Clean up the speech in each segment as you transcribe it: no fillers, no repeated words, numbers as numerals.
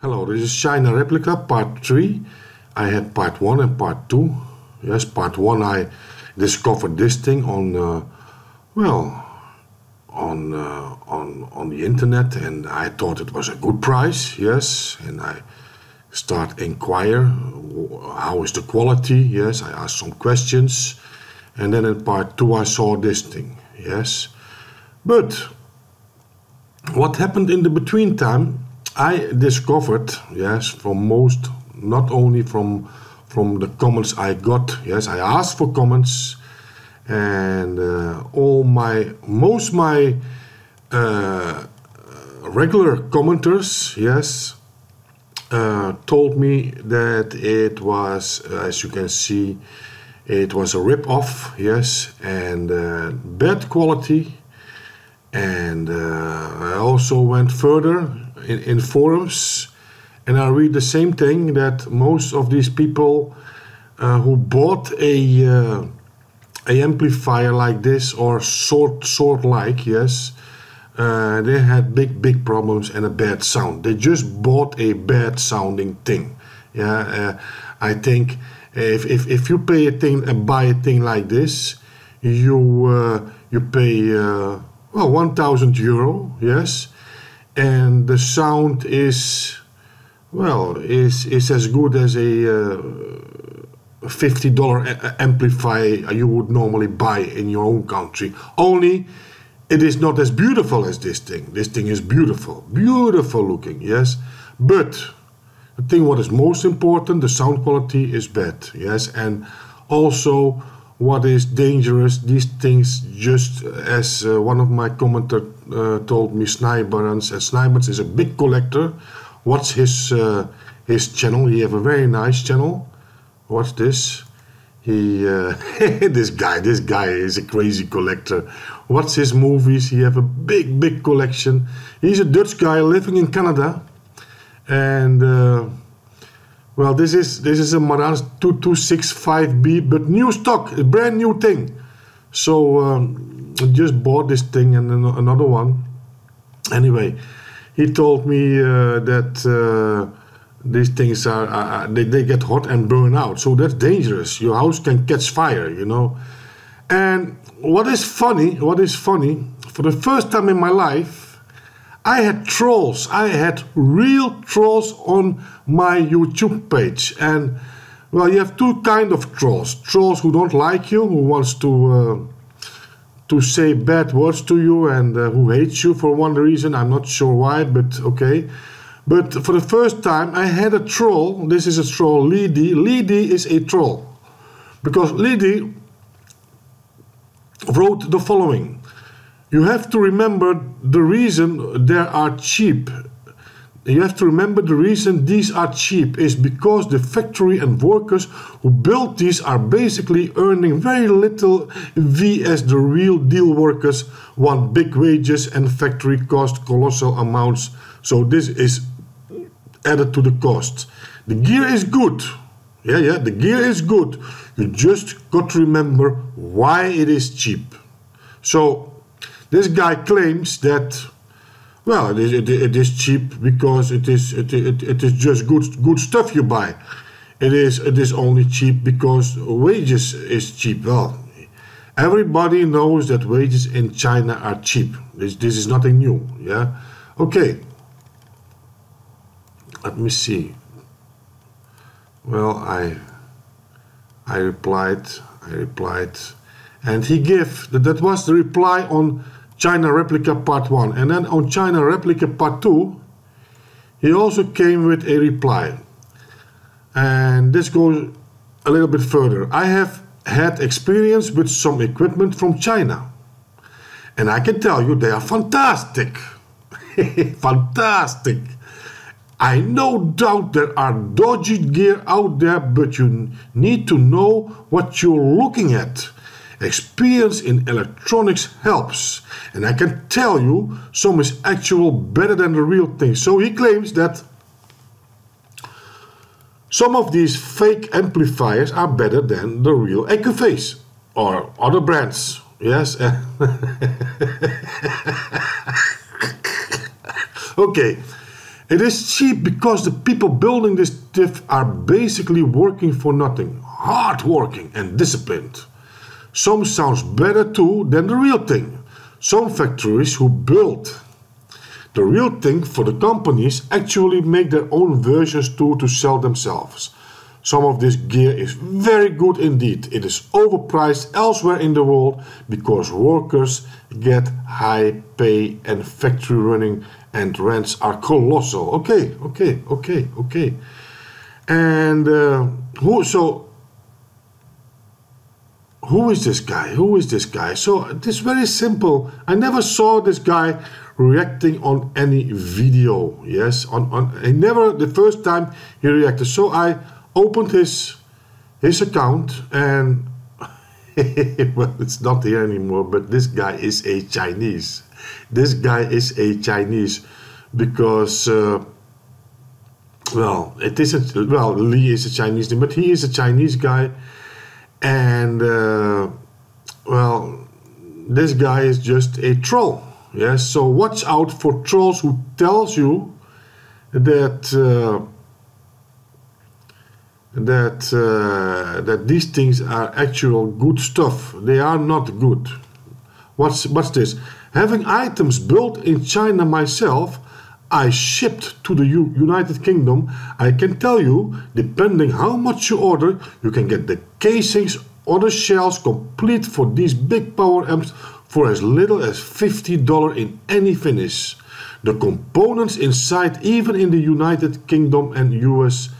Hello, this is China Replica Part 3. I had Part 1 and Part 2. Yes, Part 1 I discovered this thing on, on the internet, and I thought it was a good price, yes, and I start inquire how is the quality, yes, I asked some questions, and then in Part 2 I saw this thing, yes. But what happened in the between time, I discovered, yes, from most, not only from the comments I got, yes, I asked for comments, and most my regular commenters, yes, told me that it was, as you can see, it was a rip-off, yes, and bad quality. And I also went further in forums, and I read the same thing, that most of these people who bought a amplifier like this or sort like, yes, they had big problems and a bad sound. They just bought a bad sounding thing. Yeah, I think if you pay a thing and buy a thing like this, you you pay. Well, 1,000 euro, yes, and the sound is, well, is as good as a $50 amplifier you would normally buy in your own country. Only it is not as beautiful as this thing. This thing is beautiful, beautiful looking, yes. But the thing what is most important, the sound quality is bad, yes, and also. What is dangerous, these things, just as one of my commenter told me, Snijbarns, and Snijbarns is a big collector. What's his channel? He have a very nice channel. What's this? He this guy is a crazy collector. What's his movies? He have a big collection. He's a Dutch guy living in Canada, and well, this is a Marantz 2265B, but new stock, a brand new thing. So I just bought this thing and another one. Anyway, he told me that these things are they get hot and burn out, so that's dangerous. Your house can catch fire, you know. And what is funny, for the first time in my life, I had trolls. I had real trolls on my YouTube page, and well, you have two kind of trolls: trolls who don't like you, who wants to say bad words to you, and who hates you for one reason. I'm not sure why, but okay. But for the first time, I had a troll. This is a troll, Leedy. Leedy is a troll because Leedy wrote the following. You have to remember the reason they are cheap. You have to remember the reason these are cheap is because the factory and workers who built these are basically earning very little. We as the real deal workers want big wages and factory cost colossal amounts. So this is added to the cost. The gear is good. Yeah, the gear is good. You just got to remember why it is cheap. So this guy claims that, well, it is cheap because it is just good stuff you buy. It is only cheap because wages is cheap. Well, everybody knows that wages in China are cheap. This is nothing new. Yeah. Okay. Let me see. Well, I replied, and he gave that was the reply on China Replica Part 1, and then on China Replica Part 2 he also came with a reply, and this goes a little bit further. I have had experience with some equipment from China, and I can tell you they are fantastic. Fantastic. I no doubt there are dodgy gear out there, but you need to know what you're looking at. Experience in electronics helps, and I can tell you some is actual better than the real thing. So he claims that some of these fake amplifiers are better than the real Accuphase or other brands. Yes. Okay. It is cheap because the people building this TIFF are basically working for nothing. Hardworking and disciplined. Some sounds better too than the real thing. Some factories who build the real thing for the companies actually make their own versions too to sell themselves. Some of this gear is very good indeed. It is overpriced elsewhere in the world because workers get high pay and factory running and rents are colossal. Okay. And who is this guy? So it's very simple. I never saw this guy reacting on any video. Yes, the first time he reacted. So I opened his account and well, it's not here anymore, but this guy is a Chinese. Because well, it isn't, well, Lee is a Chinese name, but he is a Chinese guy, and well, this guy is just a troll. Yes, so watch out for trolls who tells you that that these things are actual good stuff. They are not good. What's this? Having items built in China myself, I shipped to the United Kingdom. I can tell you, depending how much you order, you can get the casings or the shells complete for these big power amps for as little as $50 in any finish. The components inside, even in the United Kingdom and US,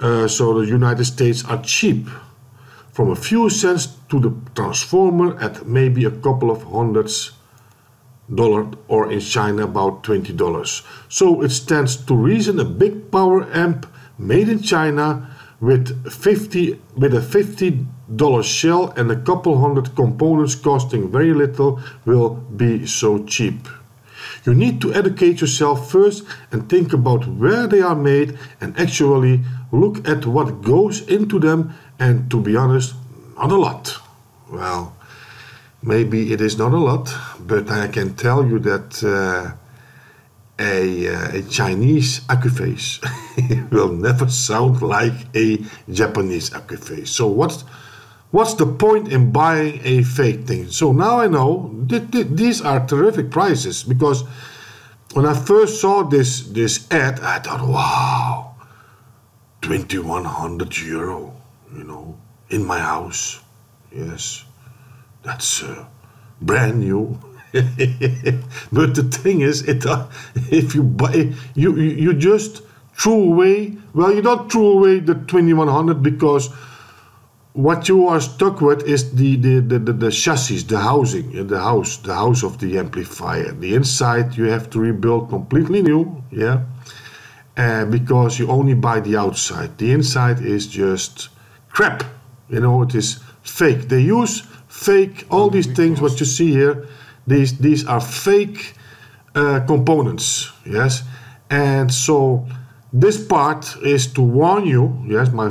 so the United States, are cheap. From a few cents to the transformer at maybe a couple of hundreds dollars, or in China about $20. So it stands to reason a big power amp made in China with a $50 shell and a couple hundred components costing very little will be so cheap. You need to educate yourself first and think about where they are made and actually look at what goes into them, and to be honest, not a lot. Well, maybe it is not a lot, but I can tell you that a Chinese Accuphase will never sound like a Japanese Accuphase. So what's the point in buying a fake thing? So now I know these are terrific prices, because when I first saw this ad, I thought, wow, 2100 euro, you know, in my house. Yes. That's brand new. But the thing is, if you buy, you just threw away. Well, you don't throw away the 2100, because what you are stuck with is the chassis, the housing, the house of the amplifier. The inside you have to rebuild completely new. Yeah, because you only buy the outside. The inside is just crap. You know, it is fake. They use fake, all these things what you see here, these are fake components. Yes, and so this part is to warn you. Yes, my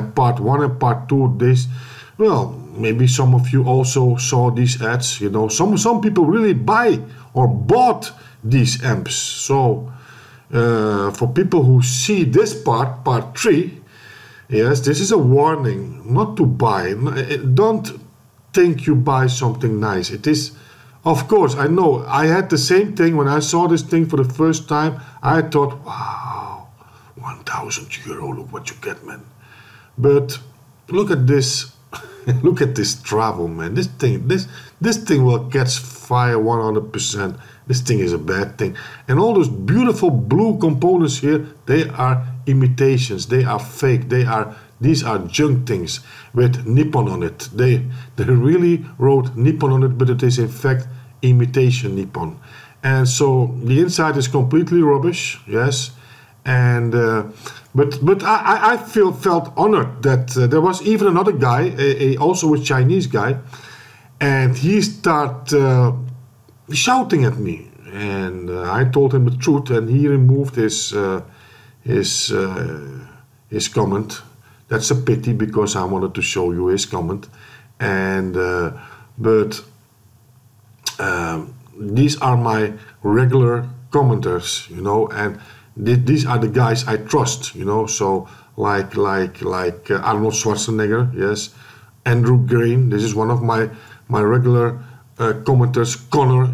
part one and part two, this, well, maybe some of you also saw these ads, you know, some people really buy or bought these amps. So for people who see this part three, yes, this is a warning not to buy. Don't think you buy something nice. It is, of course, I know. I had the same thing when I saw this thing for the first time. I thought, wow, 1,000 euro, look what you get, man. But look at this, look at this travel, man. This thing will catch fire 100%. This thing is a bad thing. And all those beautiful blue components here, they are imitations, they are fake, these are junk things with Nippon on it. They really wrote Nippon on it, but it is in fact imitation Nippon. And so the inside is completely rubbish. Yes, and but I felt honored that there was even another guy, also a Chinese guy, and he started shouting at me, and I told him the truth, and he removed his comment. That's a pity, because I wanted to show you his comment. And these are my regular commenters, you know, and these are the guys I trust, you know. So like Arnold Schwarzenegger, yes, Andrew Green. This is one of my regular commenters. Connor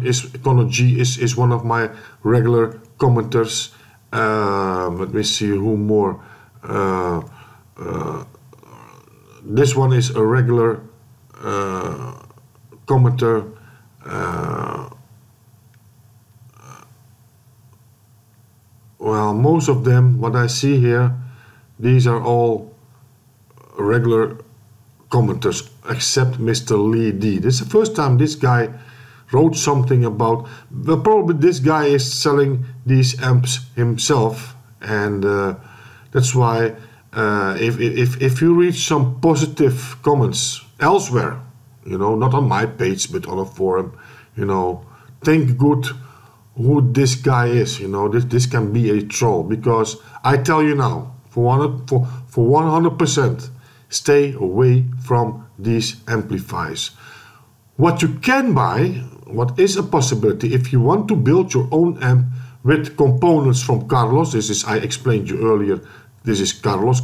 G is one of my regular commenters. Let me see who more. This one is a regular commenter. Well, most of them, what I see here, these are all regular commenters, except Mr. Leedy. This is the first time this guy wrote something about. Well, probably this guy is selling these amps himself, and that's why. If you read some positive comments elsewhere, you know, not on my page but on a forum, you know, think good who this guy is. You know, this can be a troll, because I tell you now, for 100%, stay away from these amplifiers. What you can buy, what is a possibility, if you want to build your own amp with components from Carlos. This is, I explained you earlier. This is Carlos,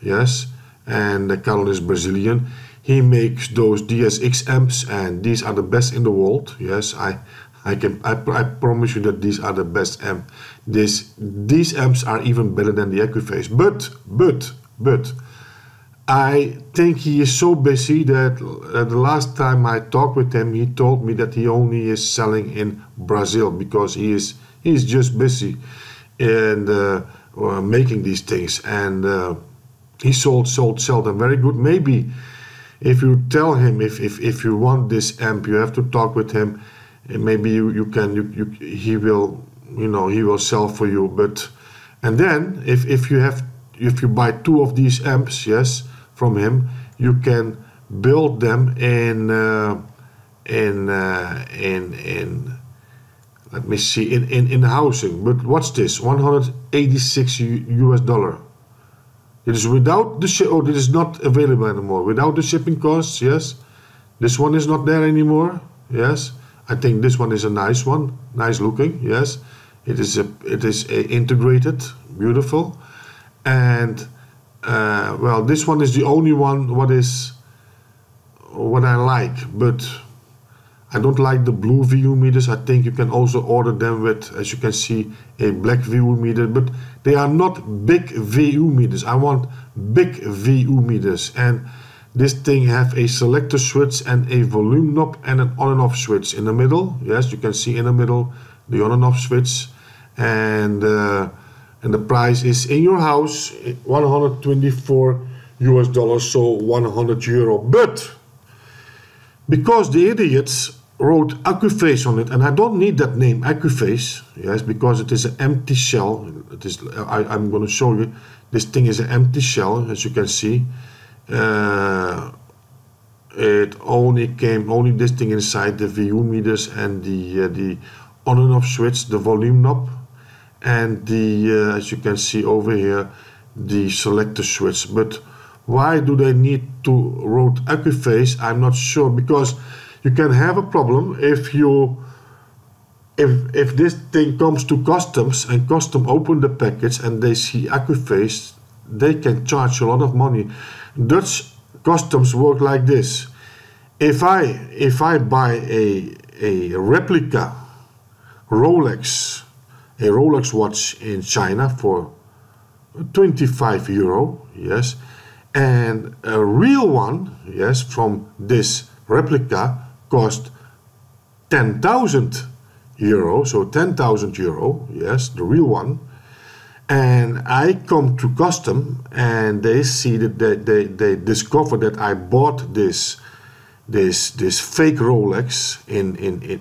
yes, and Carlos is Brazilian. He makes those DSX amps, and these are the best in the world. Yes, I promise you that these are the best amp. These amps are even better than the Accuphase. But I think he is so busy that the last time I talked with him, he told me that he only is selling in Brazil, because he is just busy, and. Making these things, and he sold them very good. Maybe if you tell him, if you want this amp, you have to talk with him, and maybe he will sell for you. But and then if you buy two of these amps, yes, from him, you can build them in let me see, in housing. But what's this? $186. It is without the ship. Oh, this is not available anymore. Without the shipping costs, yes. This one is not there anymore. Yes, I think this one is a nice one, nice looking. Yes, it is integrated, beautiful, and well, this one is the only one what I like, but. I don't like the blue VU meters. I think you can also order them with, as you can see, a black VU meter. But they are not big VU meters. I want big VU meters. And this thing have a selector switch and a volume knob and an on and off switch in the middle. Yes, you can see in the middle the on and off switch. And the price is in your house $124, so €100. But because the idiots wrote Accuphase on it, and I don't need that name Accuphase, yes, because it is an empty shell. It is. I'm going to show you. This thing is an empty shell, as you can see. It only this thing inside the VU meters and the on and off switch, the volume knob, and the as you can see over here, the selector switch, but. Why do they need to wrote Accuphase? I'm not sure, because you can have a problem if this thing comes to customs and custom open the package and they see Accuphase, they can charge a lot of money. Dutch customs work like this. If I buy a replica Rolex, a Rolex watch in China for €25, yes. And a real one, yes, from this replica cost €10,000, so €10,000, yes, the real one. And I come to custom, and they see that they discover that I bought this fake Rolex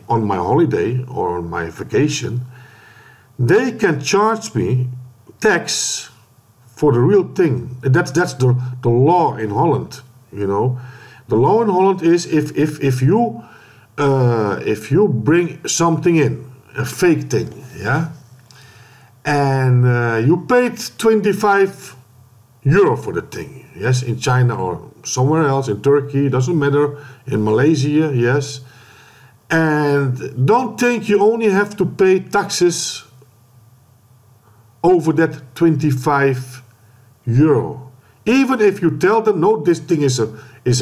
on my holiday or on my vacation. They can charge me tax. For the real thing, that's the law in Holland. You know, the law in Holland is if you bring something in, a fake thing, yeah, and you paid €25 for the thing, yes, in China or somewhere else, in Turkey, doesn't matter, in Malaysia, yes, And don't think you only have to pay taxes over that 25 euro. Even if you tell them, no, this thing is a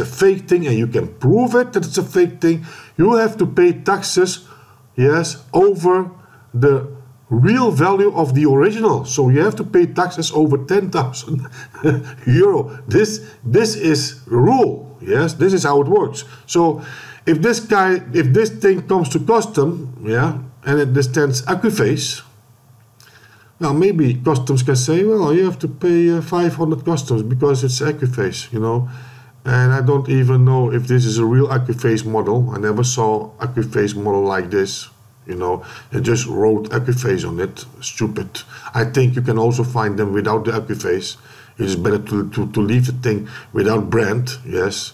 fake thing and you can prove it that it's a fake thing, you have to pay taxes, yes, over the real value of the original. So you have to pay taxes over 10,000 euro. This is rule, yes, this is how it works. So if this guy, if this thing comes to custom, yeah, and it stands Accuphase, now maybe customs can say, well, you have to pay 500 customs because it's Accuphase, you know. And I don't even know if this is a real Accuphase model. I never saw Accuphase model like this, you know. They just wrote Accuphase on it. Stupid. I think you can also find them without the Accuphase. It's better to leave the thing without brand, yes,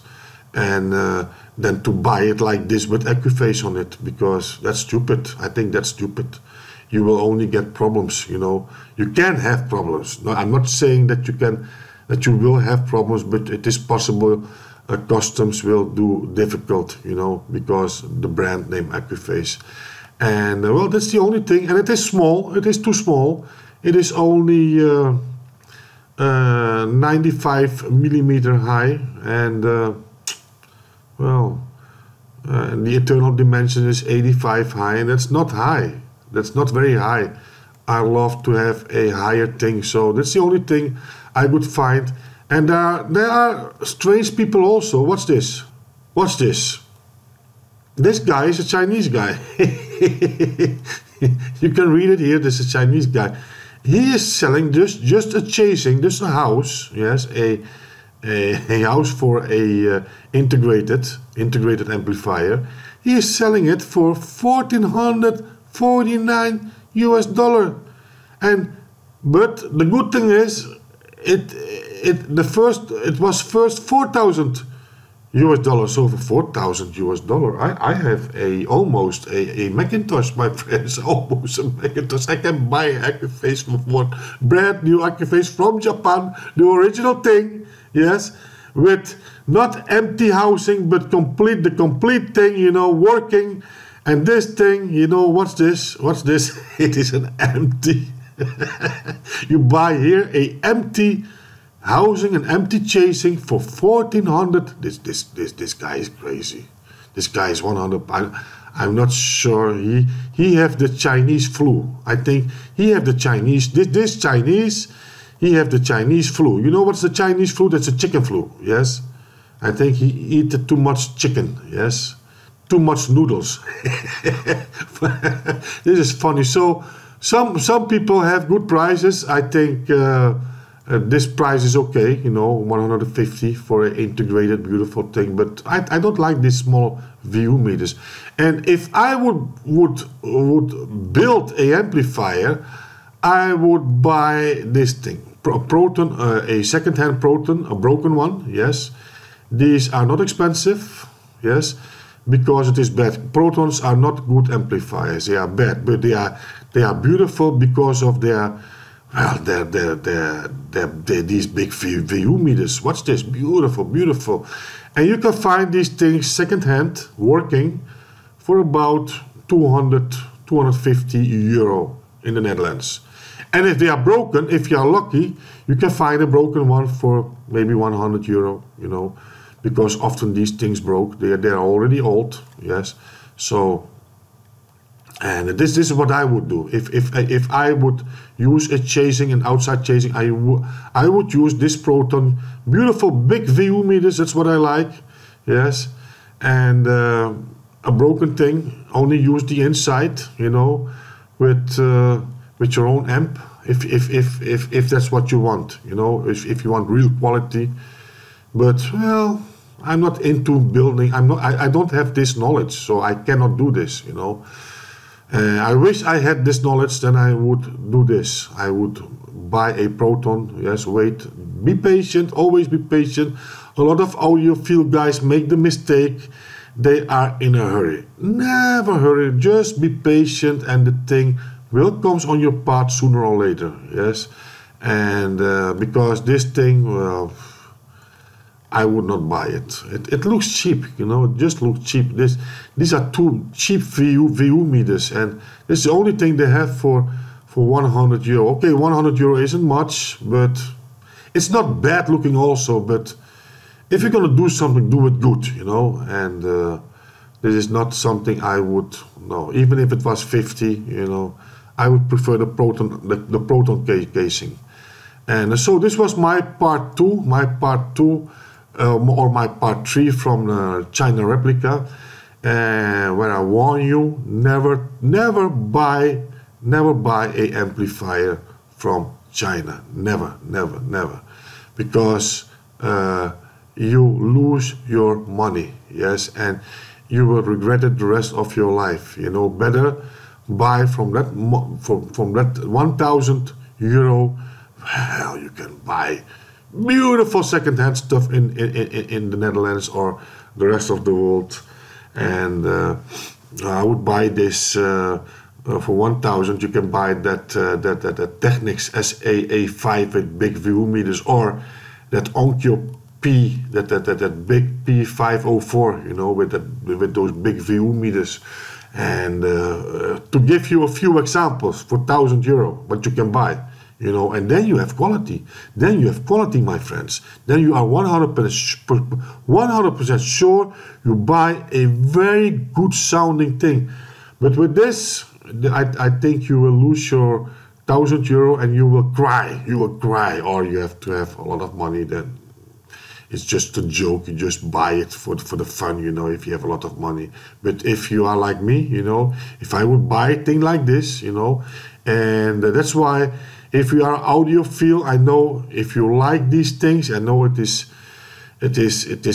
and than to buy it like this with Accuphase on it, because that's stupid. I think that's stupid. You will only get problems, you know. You can have problems. No, I'm not saying that you can, that you will have problems, but it is possible customs will do difficult, you know, because the brand name Accuphase. And well, that's the only thing. And it is small. It is too small. It is only 95 millimeter high, and well, the internal dimension is 85 high, and that's not high. That's not very high. I love to have a higher thing, so that's the only thing I would find. And there are strange people also. What's this? What's this? This guy is a Chinese guy. You can read it here. This is a Chinese guy. He is selling just a chasing, just a house. Yes, a house for a integrated amplifier. He is selling it for $1,449 US. And but the good thing is it was first $4,000 US. So for $4,000 US, I have almost a Macintosh, my friends, almost a Macintosh. I can buy an Accuphase with one brand new Accuphase from Japan, the original thing, yes, with not empty housing but the complete thing, you know, working. And this thing, you know, what's this? What's this? It is an empty. You buy here a empty housing, an empty chasing for $1,400. This guy is crazy. This guy is 100. I'm not sure he have the Chinese flu. I think he have the Chinese. This Chinese, he have the Chinese flu. You know what's the Chinese flu? That's a chicken flu. Yes, I think he eat too much chicken. Yes. Too much noodles. This is funny. So some people have good prices. I think this price is okay, you know, 150 for an integrated beautiful thing. But I don't like these small VU meters. And if I would build a amplifier, I would buy this thing, Proton, a second-hand Proton, a broken one. Yes, these are not expensive. Yes. Because it is bad. Protons are not good amplifiers. They are bad, but they are beautiful because of their these big VU meters. What's this? Beautiful, beautiful. And you can find these things second hand working for about 250 euro in the Netherlands. And if they are broken, if you are lucky, you can find a broken one for maybe 100 euro. You know. Because often these things broke, they're already old, yes. So, and this is what I would do if I would use a chasing, an outside chasing. I would use this Proton, beautiful big VU meters. That's what I like, yes. And a broken thing, only use the inside, you know, with your own amp. If that's what you want, you know, if you want real quality. But well, I'm not into building. I don't have this knowledge, so I cannot do this, you know. I wish I had this knowledge, then I would do this. I would buy a Proton. Yes, wait. Be patient. Always be patient. A lot of audiophile guys make the mistake. They are in a hurry. Never hurry. Just be patient, and the thing will comes on your path sooner or later. Yes, and because this thing, well. I would not buy it. It looks cheap, you know, it just looks cheap. These are two cheap VU meters, and this is the only thing they have for 100 euro. Okay, 100 euro isn't much, but it's not bad looking also, but if you're gonna do something, do it good, you know, and this is not something I would, no, even if it was 50, you know, I would prefer the Proton casing. And so this was my part two, or my part three from the China replica, where I warn you, never buy a amplifier from China, never, because you lose your money, yes, and you will regret it the rest of your life. You know, better buy from that 1,000 euro. Well, you can buy beautiful second-hand stuff in the Netherlands or the rest of the world, and I would buy this for 1,000. You can buy that Technics SAA5 with big VU meters, or that Onkyo P, that big P504. You know, with those big VU meters. And to give you a few examples, for 1,000 euro, what you can buy. You know, and then you have quality. Then you have quality, my friends. Then you are 100% sure you buy a very good sounding thing. But with this, I think you will lose your 1,000 euro and you will cry. You will cry, or you have to have a lot of money then. It's just a joke. You just buy it for the fun, you know, if you have a lot of money. But if you are like me, you know, if I would buy a thing like this, you know, and that's why. If you are audiophile, I know if you like these things, I know it is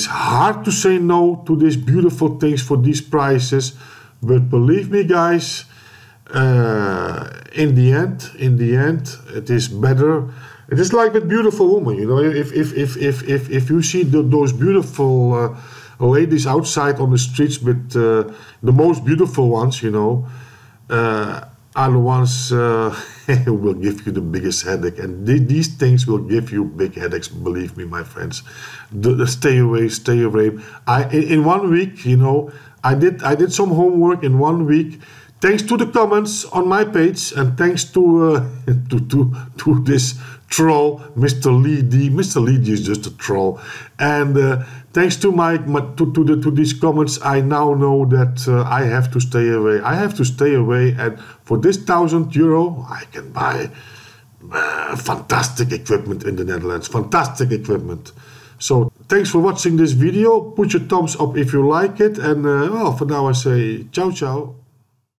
hard to say no to these beautiful things for these prices, but believe me, guys, in the end, it is better. It is like a beautiful woman, you know. If you see those beautiful ladies outside on the streets with the most beautiful ones, you know. Are the ones will give you the biggest headache, and these things will give you big headaches. Believe me, my friends. Stay away. In 1 week, you know, I did some homework in 1 week, thanks to the comments on my page, and thanks to this troll, Mr. Leedy. Mr. Leedy is just a troll, and thanks to these comments, I now know that I have to stay away. I have to stay away, and for this 1,000 euro, I can buy fantastic equipment in the Netherlands. Fantastic equipment. So thanks for watching this video. Put your thumbs up if you like it, and well, for now I say ciao ciao.